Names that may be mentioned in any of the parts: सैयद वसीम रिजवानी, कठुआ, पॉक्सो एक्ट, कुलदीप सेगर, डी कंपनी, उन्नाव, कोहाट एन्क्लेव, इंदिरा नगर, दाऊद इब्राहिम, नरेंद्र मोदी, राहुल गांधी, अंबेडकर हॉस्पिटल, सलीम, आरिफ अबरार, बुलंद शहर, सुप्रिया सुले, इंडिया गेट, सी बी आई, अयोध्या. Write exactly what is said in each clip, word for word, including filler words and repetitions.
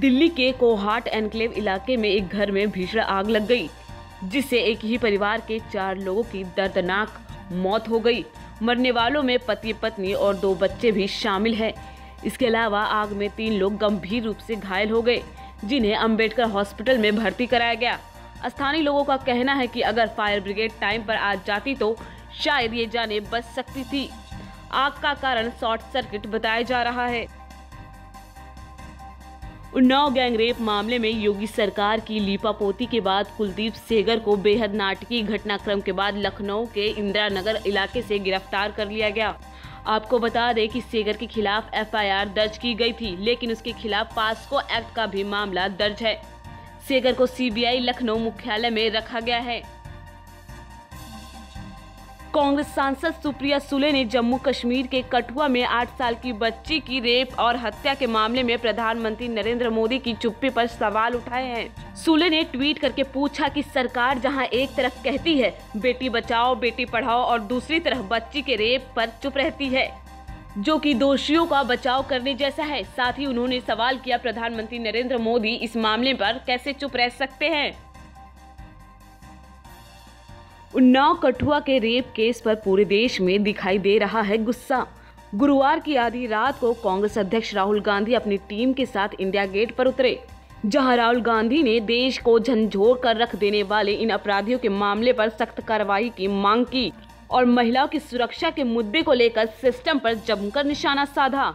दिल्ली के कोहाट एन्क्लेव इलाके में एक घर में भीषण आग लग गई, जिससे एक ही परिवार के चार लोगों की दर्दनाक मौत हो गई। मरने वालों में पति, पत्नी और दो बच्चे भी शामिल हैं। इसके अलावा आग में तीन लोग गंभीर रूप से घायल हो गए, जिन्हें अंबेडकर हॉस्पिटल में भर्ती कराया गया। स्थानीय लोगों का कहना है कि अगर फायर ब्रिगेड टाइम पर आ जाती तो शायद ये जाने बच सकती थी। आग का कारण शॉर्ट सर्किट बताया जा रहा है। उन्नाव गैंग रेप मामले में योगी सरकार की लीपापोती के बाद कुलदीप सेगर को बेहद नाटकीय घटनाक्रम के बाद लखनऊ के इंदिरा नगर इलाके से गिरफ्तार कर लिया गया। आपको बता दें कि सेगर के खिलाफ एफ आई आर दर्ज की गई थी, लेकिन उसके खिलाफ पॉक्सो एक्ट का भी मामला दर्ज है। सेगर को सी बी आई लखनऊ मुख्यालय में रखा गया है। कांग्रेस सांसद सुप्रिया सुले ने जम्मू कश्मीर के कठुआ में आठ साल की बच्ची की रेप और हत्या के मामले में प्रधानमंत्री नरेंद्र मोदी की चुप्पी पर सवाल उठाए हैं। सुले ने ट्वीट करके पूछा कि सरकार जहां एक तरफ कहती है बेटी बचाओ बेटी पढ़ाओ और दूसरी तरफ बच्ची के रेप पर चुप रहती है, जो कि दोषियों का बचाव करने जैसा है। साथ ही उन्होंने सवाल किया प्रधानमंत्री नरेंद्र मोदी इस मामले पर कैसे चुप रह सकते हैं। उन्नाव कठुआ के रेप केस पर पूरे देश में दिखाई दे रहा है गुस्सा। गुरुवार की आधी रात को कांग्रेस अध्यक्ष राहुल गांधी अपनी टीम के साथ इंडिया गेट पर उतरे, जहां राहुल गांधी ने देश को झंझोर कर रख देने वाले इन अपराधियों के मामले पर सख्त कार्रवाई की मांग की और महिलाओं की सुरक्षा के मुद्दे को लेकर सिस्टम पर जमकर निशाना साधा।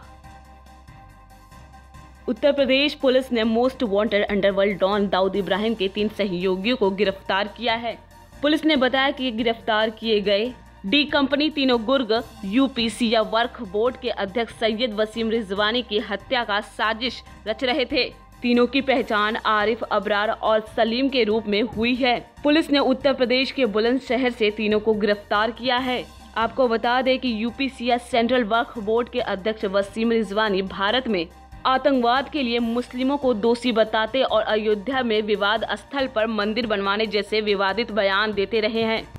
उत्तर प्रदेश पुलिस ने most wanted underworld don दाऊद इब्राहिम के तीन सहयोगियों को गिरफ्तार किया है। पुलिस ने बताया कि गिरफ्तार किए गए डी कंपनी तीनों गुर्ग यू पी सी या वर्क बोर्ड के अध्यक्ष सैयद वसीम रिजवानी की हत्या का साजिश रच रहे थे। तीनों की पहचान आरिफ, अबरार और सलीम के रूप में हुई है। पुलिस ने उत्तर प्रदेश के बुलंद शहर से तीनों को गिरफ्तार किया है। आपको बता दें कि यू पी सी या सेंट्रल वर्क बोर्ड के अध्यक्ष वसीम रिजवानी भारत में आतंकवाद के लिए मुस्लिमों को दोषी बताते और अयोध्या में विवाद स्थल पर मंदिर बनवाने जैसे विवादित बयान देते रहे हैं।